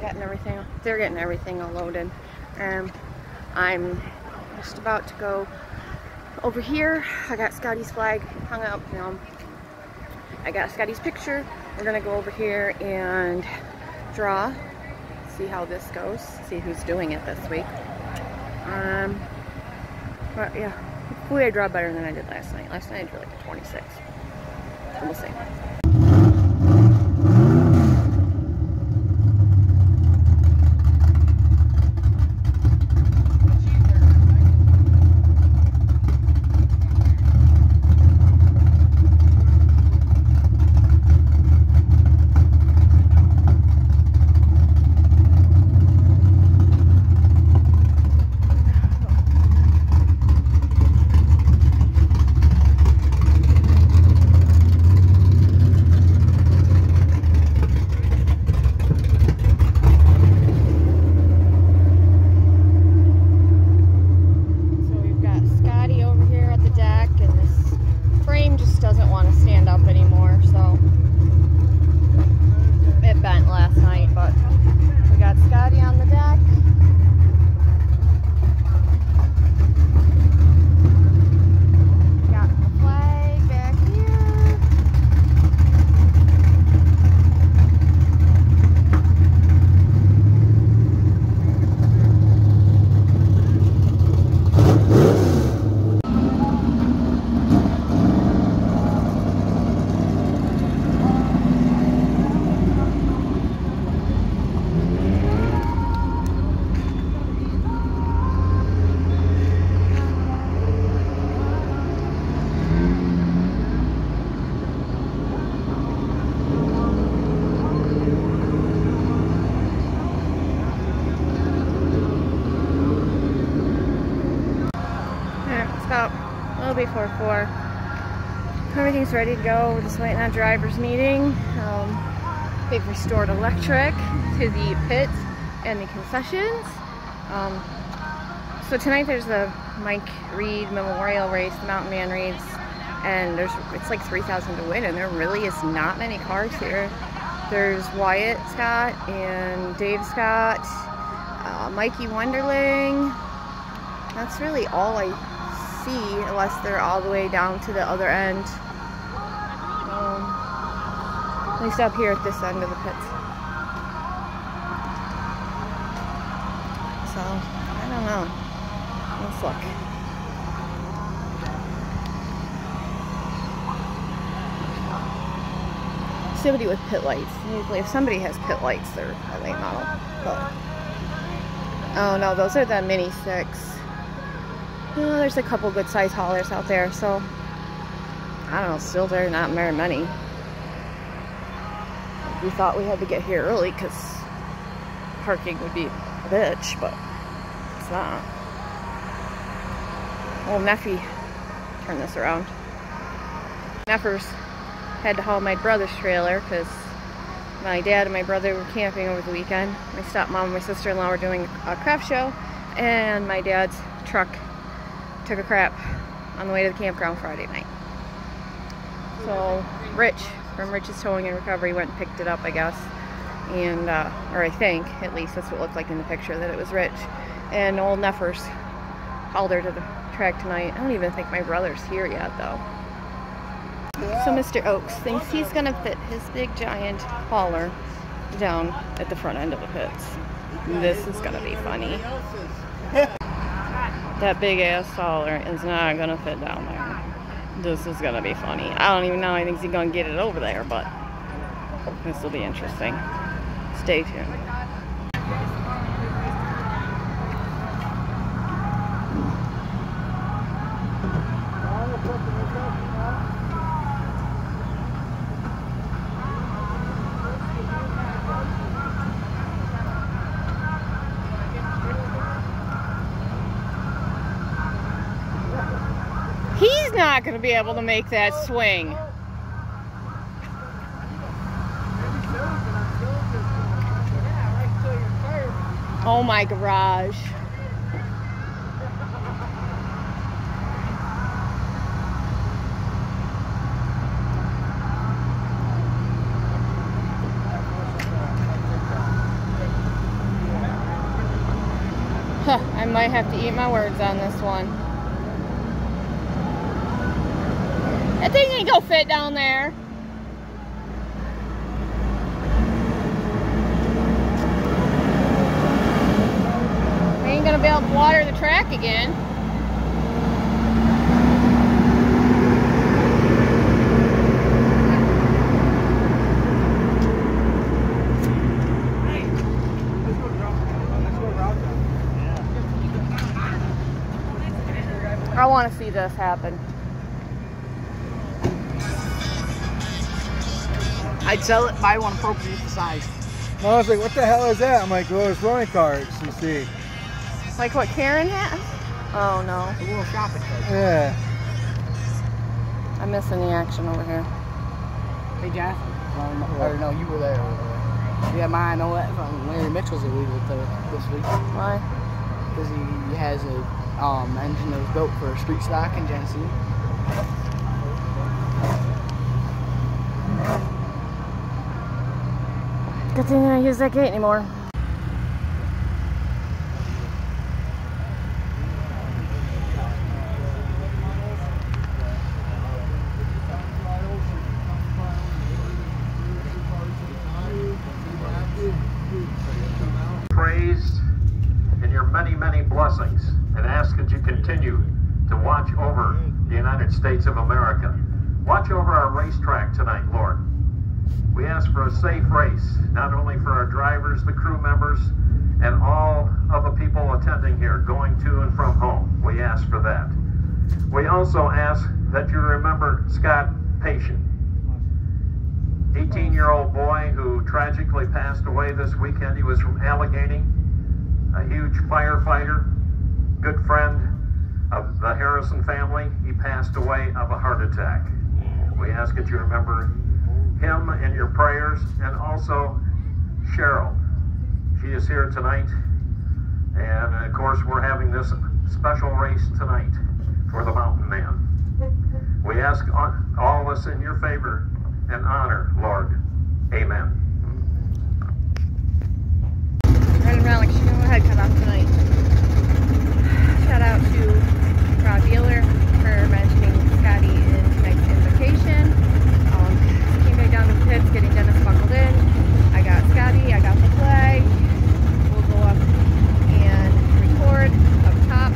getting everything, they're getting everything all loaded. I'm just about to go over here. I got Scotty's flag hung up. Now I got Scotty's picture. We're gonna go over here and draw, see how this goes, see who's doing it this week. But yeah, hopefully I draw better than I did last night. Last night I drew like a 26. And we'll see. Before 4. Everything's ready to go. We're just waiting on driver's meeting. They've restored electric to the pits and the concessions. So tonight there's the Mike Reed Memorial Race, the Mountain Man Reeds, and it's like 3,000 to win, and there really is not many cars here. There's Wyatt Scott and Dave Scott, Mikey Wonderling. That's really all I see, unless they're all the way down to the other end. At least up here at this end of the pits. So, I don't know. Let's look. Somebody with pit lights. Usually if somebody has pit lights, they're a late model. But, oh no, those are the Mini 6. Well, there's a couple good size haulers out there, so I don't know, still there are not very many. We thought we had to get here early because parking would be a bitch, but it's not. Old Neffy, turn this around. Neffers had to haul my brother's trailer because my dad and my brother were camping over the weekend. My stepmom and my sister-in-law were doing a craft show, and my dad's truck took a crap on the way to the campground Friday night. So Rich from Rich's Towing and Recovery went and picked it up, I guess, and or I think at least that's what it looked like in the picture, that it was Rich, and old Neffers hauled her to the track tonight. I don't even think my brother's here yet though. So Mr. Oaks thinks he's gonna fit his big giant hauler down at the front end of the pits. This is gonna be funny. That big ass hauler is not gonna fit down there. This is gonna be funny. I don't even know. I think he's gonna get it over there, but this will be interesting. Stay tuned. Not going to be able to make that swing. Oh my garage. I might have to eat my words on this one. That thing ain't gonna fit down there. We ain't gonna be able to water the track again. I want to see this happen. I'd sell it, buy one appropriate to size. Well, I was like, what the hell is that? I'm like, well, it's rolling carts, you see. Like what Karen has? Oh, no. A little shopping cart. Yeah. I'm missing the action over here. Hey, Jeff. Or no, you were there over there. Yeah, mine, I know what? Larry Mitchell's illegal this week. Why? Because he has a... engine that was built for street stock in Genesee. Good thing I don't use that gate anymore. Praised in your many, many blessings. And ask that you continue to watch over the United States of America. Watch over our racetrack tonight, Lord. We ask for a safe race, not only for our drivers, the crew members, and all of the people attending here, going to and from home. We ask for that. We also ask that you remember Scott Patient, 18-year-old boy who tragically passed away this weekend. He was from Allegheny, a huge firefighter. Good friend of the Harrison family. He passed away of a heart attack. We ask that you remember him in your prayers, and also Cheryl. She is here tonight, and of course we're having this special race tonight for the Mountain Man. We ask all of us in your favor and honor, Lord. Amen. Running around like she knew her head cut off tonight. Shout out to Rob Bueller for mentioning Scotty in tonight's invocation. Came back down to the pits, getting Dennis buckled in. I got Scotty, I got the flag. We'll go up and record up top.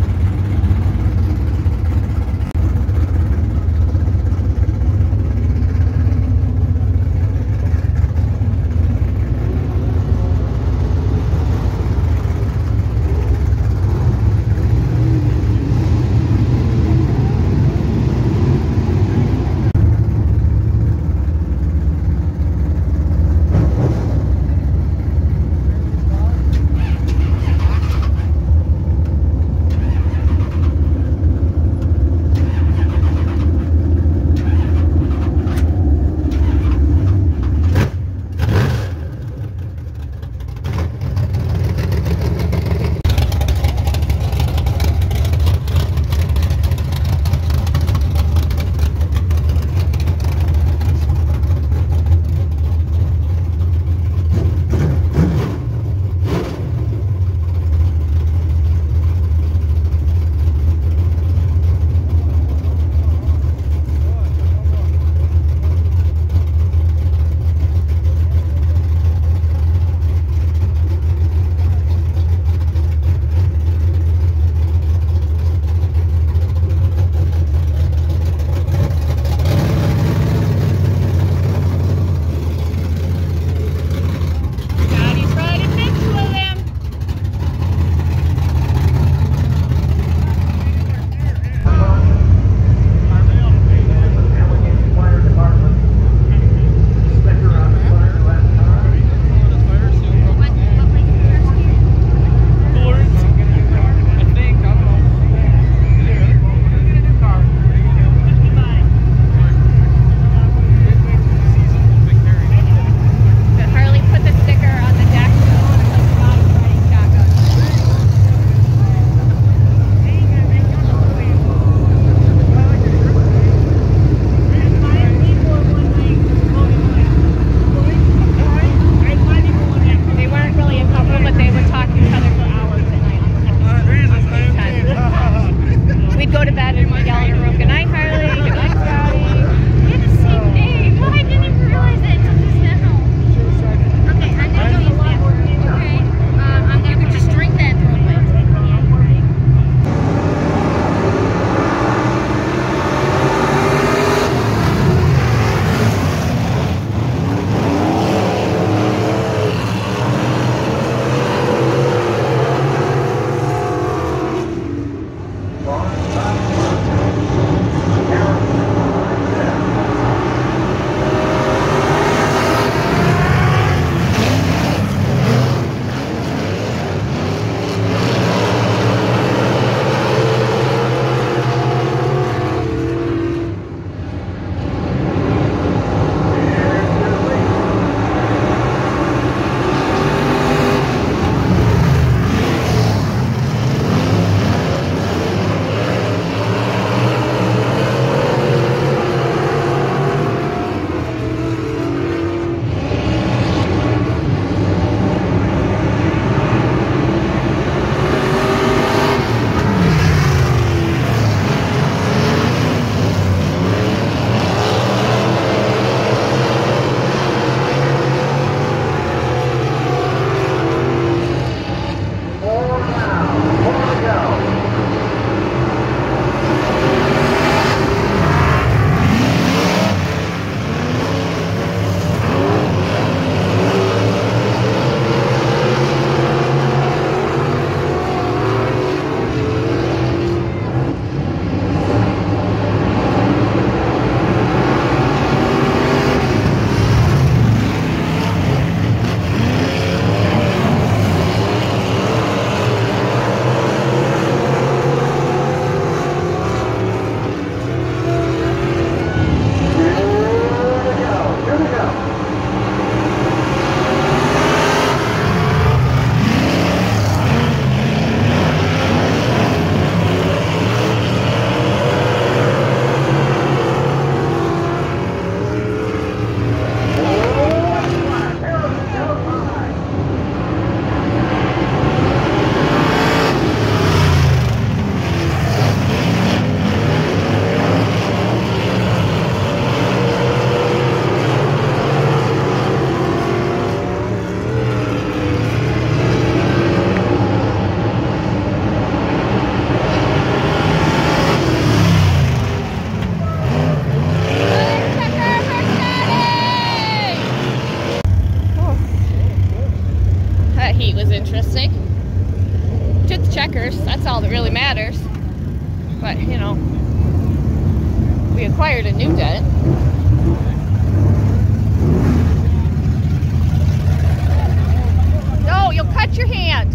that heat was interesting. Took the checkers, that's all that really matters. But, you know, we acquired a new debt. No, you'll cut your hand.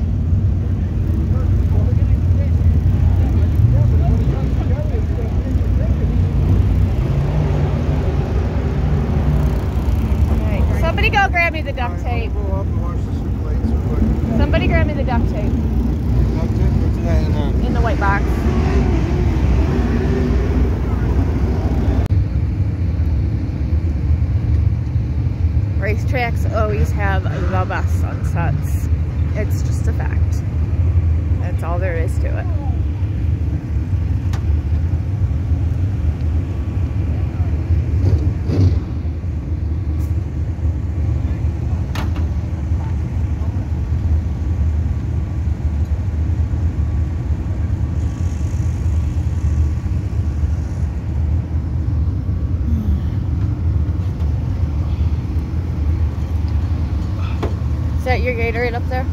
Right. Somebody go grab me the duct tape. Somebody grab me the duct tape. In the white box. Racetracks always have the best sunsets. It's just a fact. That's all there is to it. Is that your Gatorade up there?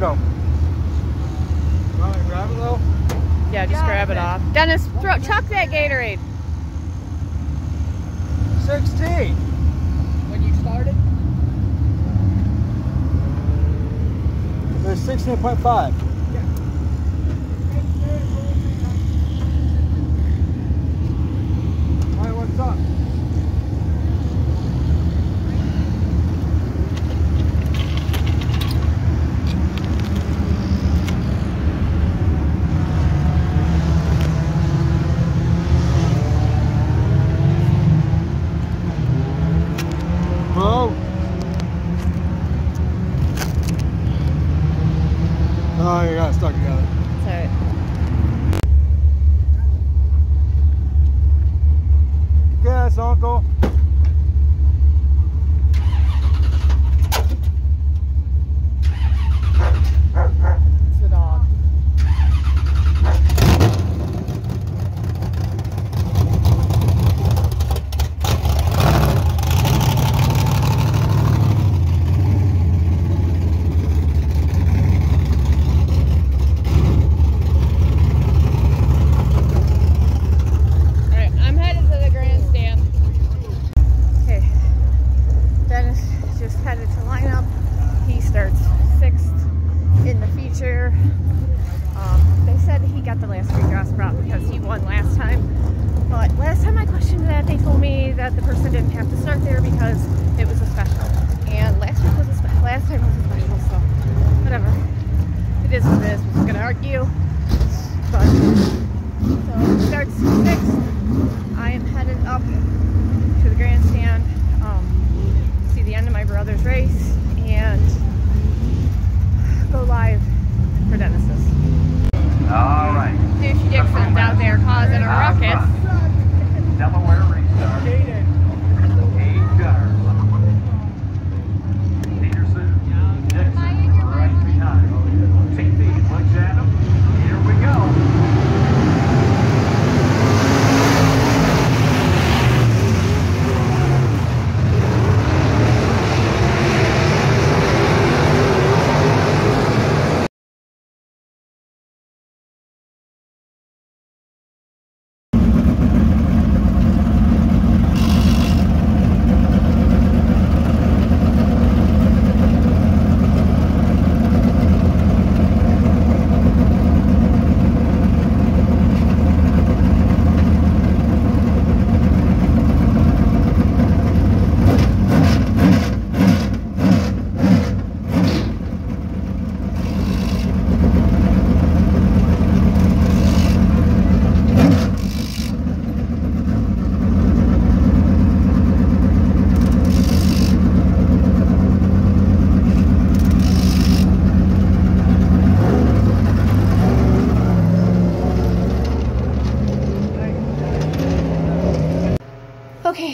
No. You want me to grab it though? Yeah, just grab it off. Dennis, chuck that Gatorade. 16. When you started? There's 16.5. Yeah. Alright, what's up?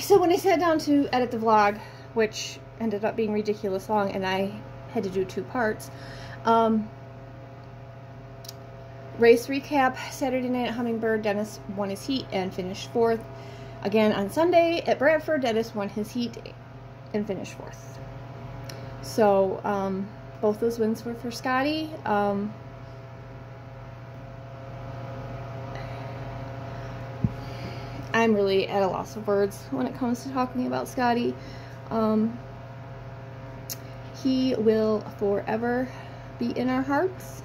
So when I sat down to edit the vlog, which ended up being ridiculous long, and I had to do two parts, race recap, Saturday night at Hummingbird, Dennis won his heat and finished fourth. Again on Sunday at Bradford, Dennis won his heat and finished fourth. So Both those wins were for Scotty. I'm really at a loss of words when it comes to talking about Scotty. He will forever be in our hearts.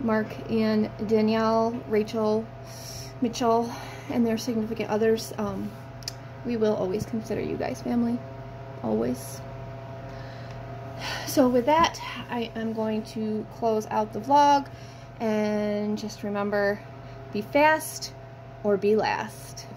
Mark and Danielle, Rachel, Mitchell, and their significant others, we will always consider you guys family. Always. So with that, I am going to close out the vlog, and just remember, be fast or be last.